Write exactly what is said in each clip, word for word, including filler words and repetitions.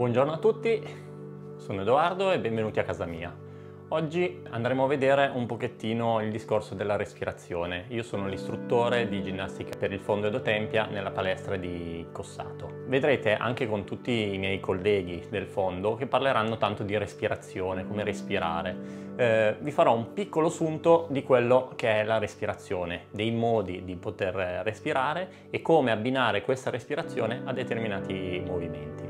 Buongiorno a tutti, sono Edoardo e benvenuti a casa mia. Oggi andremo a vedere un pochettino il discorso della respirazione. Io sono l'istruttore di ginnastica per il Fondo Edo Tempia nella palestra di Cossato. Vedrete anche con tutti i miei colleghi del fondo che parleranno tanto di respirazione, come respirare. Eh, vi farò un piccolo sunto di quello che è la respirazione, dei modi di poter respirare e come abbinare questa respirazione a determinati movimenti.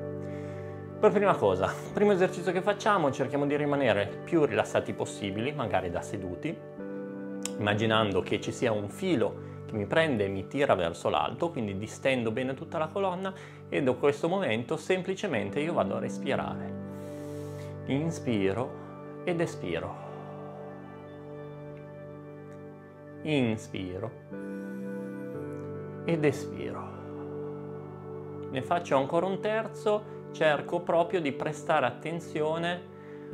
Per prima cosa, primo esercizio che facciamo, cerchiamo di rimanere più rilassati possibili, magari da seduti, immaginando che ci sia un filo che mi prende e mi tira verso l'alto, quindi distendo bene tutta la colonna e da questo momento semplicemente io vado a respirare. Inspiro ed espiro. Inspiro ed espiro. Ne faccio ancora un terzo. Cerco proprio di prestare attenzione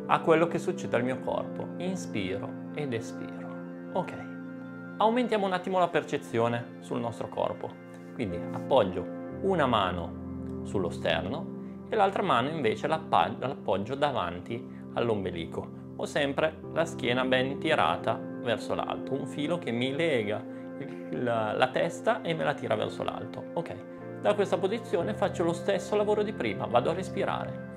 a quello che succede al mio corpo. Inspiro ed espiro. Ok. Aumentiamo un attimo la percezione sul nostro corpo. Quindi appoggio una mano sullo sterno e l'altra mano invece l'appoggio davanti all'ombelico. Ho sempre la schiena ben tirata verso l'alto. Un filo che mi lega la, la testa e me la tira verso l'alto. Ok. Da questa posizione faccio lo stesso lavoro di prima, vado a respirare.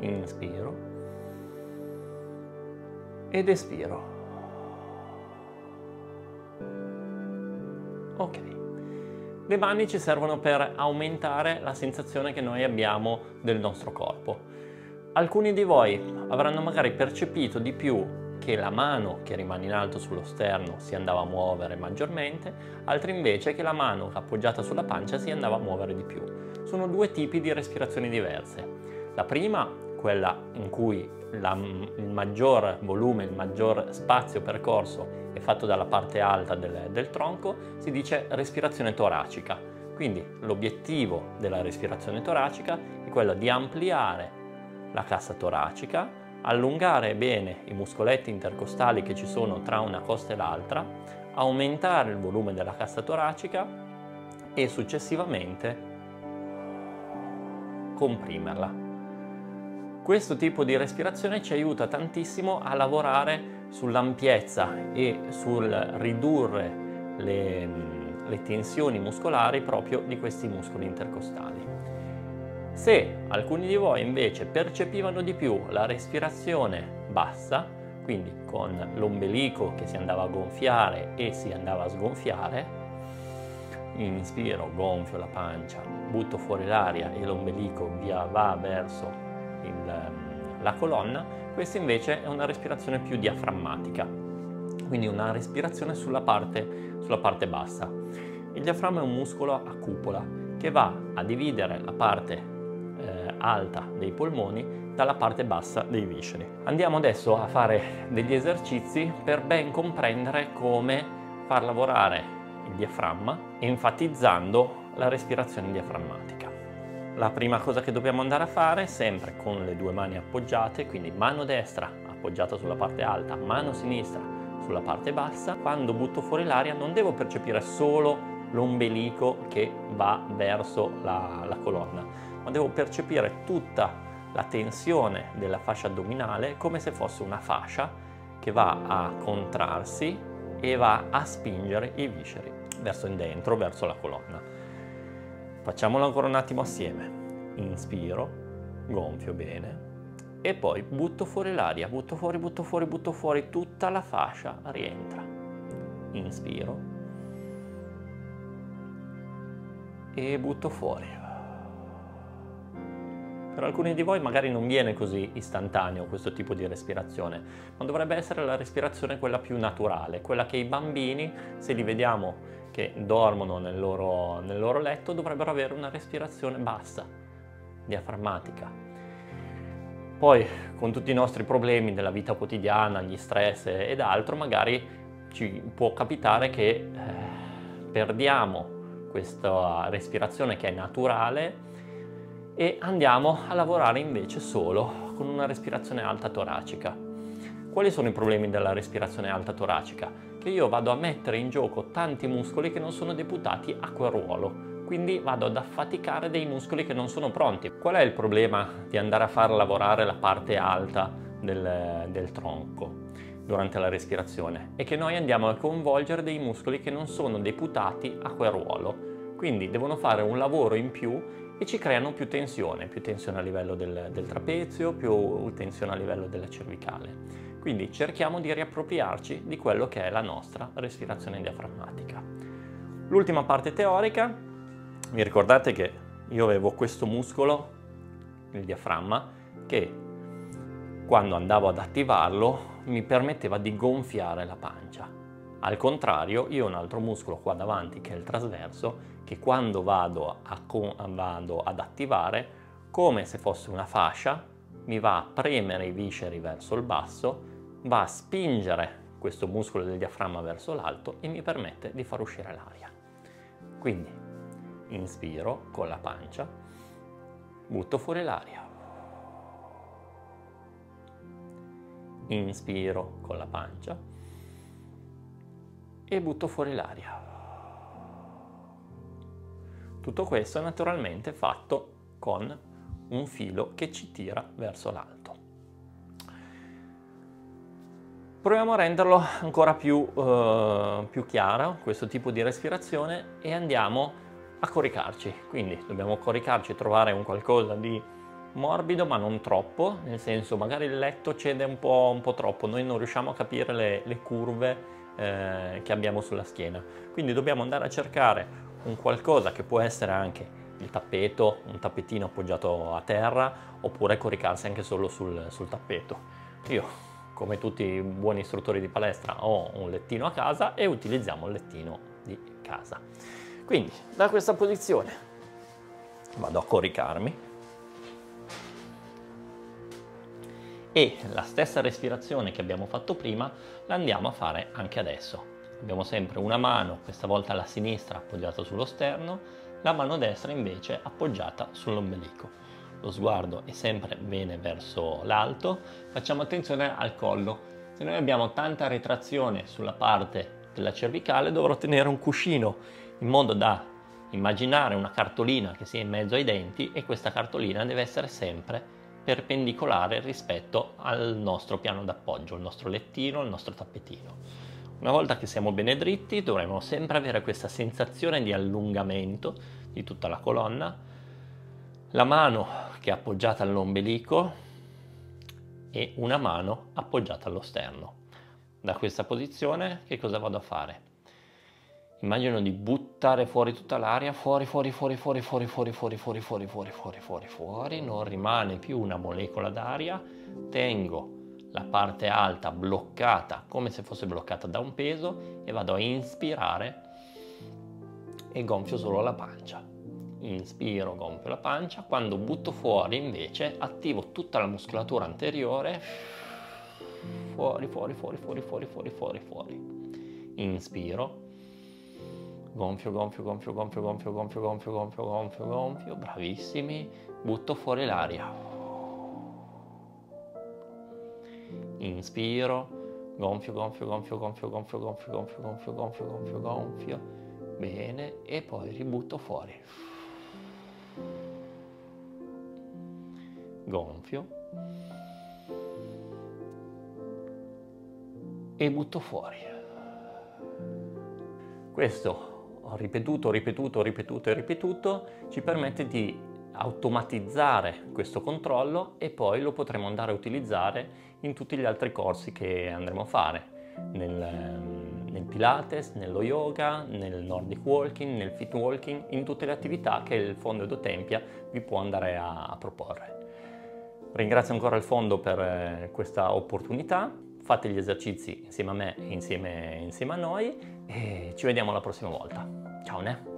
Inspiro ed espiro. Ok. Le mani ci servono per aumentare la sensazione che noi abbiamo del nostro corpo. Alcuni di voi avranno magari percepito di più che la mano che rimane in alto sullo sterno si andava a muovere maggiormente, altri invece che la mano appoggiata sulla pancia si andava a muovere di più. Sono due tipi di respirazioni diverse. La prima, quella in cui la, il maggior volume, il maggior spazio percorso è fatto dalla parte alta del, del tronco, si dice respirazione toracica. Quindi l'obiettivo della respirazione toracica è quello di ampliare la cassa toracica, allungare bene i muscoletti intercostali che ci sono tra una costa e l'altra, aumentare il volume della cassa toracica e successivamente comprimerla. Questo tipo di respirazione ci aiuta tantissimo a lavorare sull'ampiezza e sul ridurre le, le tensioni muscolari proprio di questi muscoli intercostali. Se alcuni di voi invece percepivano di più la respirazione bassa, quindi con l'ombelico che si andava a gonfiare e si andava a sgonfiare, inspiro, gonfio la pancia, butto fuori l'aria e l'ombelico via va verso il, la colonna, questa invece è una respirazione più diaframmatica, quindi una respirazione sulla parte, sulla parte bassa. Il diaframma è un muscolo a cupola che va a dividere la parte Eh, alta dei polmoni dalla parte bassa dei visceri. Andiamo adesso a fare degli esercizi per ben comprendere come far lavorare il diaframma, enfatizzando la respirazione diaframmatica. La prima cosa che dobbiamo andare a fare, sempre con le due mani appoggiate, quindi mano destra appoggiata sulla parte alta, mano sinistra sulla parte bassa, quando butto fuori l'aria non devo percepire solo l'ombelico che va verso la, la colonna, ma devo percepire tutta la tensione della fascia addominale come se fosse una fascia che va a contrarsi e va a spingere i visceri verso dentro, verso la colonna. Facciamolo ancora un attimo assieme. Inspiro, gonfio bene e poi butto fuori l'aria, butto fuori, butto fuori, butto fuori, tutta la fascia rientra. Inspiro e butto fuori. Per alcuni di voi magari non viene così istantaneo questo tipo di respirazione, ma dovrebbe essere la respirazione quella più naturale, quella che i bambini, se li vediamo che dormono nel loro, nel loro letto, dovrebbero avere una respirazione bassa, diaframmatica. Poi con tutti i nostri problemi della vita quotidiana, gli stress ed altro, magari ci può capitare che eh, perdiamo questa respirazione che è naturale e andiamo a lavorare invece solo con una respirazione alta toracica. Quali sono i problemi della respirazione alta toracica? che io vado a mettere in gioco tanti muscoli che non sono deputati a quel ruolo. Quindi vado ad affaticare dei muscoli che non sono pronti. Qual è il problema di andare a far lavorare la parte alta del, del tronco durante la respirazione? È che noi andiamo a coinvolgere dei muscoli che non sono deputati a quel ruolo. Quindi devono fare un lavoro in più e ci creano più tensione, più tensione a livello del, del trapezio, più tensione a livello della cervicale. Quindi cerchiamo di riappropriarci di quello che è la nostra respirazione diaframmatica. L'ultima parte teorica, vi ricordate che io avevo questo muscolo, il diaframma, che quando andavo ad attivarlo mi permetteva di gonfiare la pancia. Al contrario, io ho un altro muscolo qua davanti che è il trasverso, che quando vado, a, vado ad attivare, come se fosse una fascia, mi va a premere i visceri verso il basso, va a spingere questo muscolo del diaframma verso l'alto e mi permette di far uscire l'aria. Quindi inspiro con la pancia, butto fuori l'aria, inspiro con la pancia e butto fuori l'aria. Tutto questo è naturalmente fatto con un filo che ci tira verso l'alto. Proviamo a renderlo ancora più, eh, più chiaro questo tipo di respirazione e andiamo a coricarci. Quindi dobbiamo coricarci, trovare un qualcosa di morbido ma non troppo, nel senso magari il letto cede un po', un po' troppo, noi non riusciamo a capire le, le curve eh, che abbiamo sulla schiena. Quindi dobbiamo andare a cercare un qualcosa che può essere anche il tappeto, un tappetino appoggiato a terra, oppure coricarsi anche solo sul, sul tappeto. Io, come tutti i buoni istruttori di palestra, ho un lettino a casa e utilizziamo il lettino di casa. Quindi da questa posizione vado a coricarmi e la stessa respirazione che abbiamo fatto prima la andiamo a fare anche adesso. Abbiamo sempre una mano, questa volta la sinistra appoggiata sullo sterno, la mano destra invece appoggiata sull'ombelico. Lo sguardo è sempre bene verso l'alto, facciamo attenzione al collo. Se noi abbiamo tanta retrazione sulla parte della cervicale, dovrò tenere un cuscino in modo da immaginare una cartolina che sia in mezzo ai denti e questa cartolina deve essere sempre perpendicolare rispetto al nostro piano d'appoggio, il nostro lettino, il nostro tappetino. Una volta che siamo bene dritti dovremo sempre avere questa sensazione di allungamento di tutta la colonna, la mano che è appoggiata all'ombelico e una mano appoggiata allo sterno. Da questa posizione che cosa vado a fare? Immagino di buttare fuori tutta l'aria, fuori, fuori, fuori, fuori, fuori, fuori, fuori, fuori, fuori, fuori, fuori, fuori, fuori, non rimane più una molecola d'aria, tengo la parte alta bloccata come se fosse bloccata da un peso e vado a inspirare e gonfio solo la pancia, inspiro, gonfio la pancia. Quando butto fuori invece attivo tutta la muscolatura anteriore, fuori fuori fuori fuori fuori fuori fuori fuori, inspiro, gonfio gonfio gonfio gonfio gonfio gonfio gonfio gonfio gonfio gonfio, bravissimi, butto fuori l'aria, inspiro, gonfio, gonfio, gonfio, gonfio, gonfio, gonfio, gonfio, gonfio, gonfio, gonfio, gonfio, bene, e poi ributto fuori, gonfio e butto fuori. Questo ripetuto, ripetuto, ripetuto e ripetuto ci permette di automatizzare questo controllo e poi lo potremo andare a utilizzare in tutti gli altri corsi che andremo a fare, nel, nel Pilates, nello Yoga, nel Nordic Walking, nel Fit Walking, in tutte le attività che il Fondo Edo Tempia vi può andare a, a proporre. Ringrazio ancora il Fondo per questa opportunità, fate gli esercizi insieme a me e insieme, insieme a noi e ci vediamo la prossima volta. Ciao! Ne?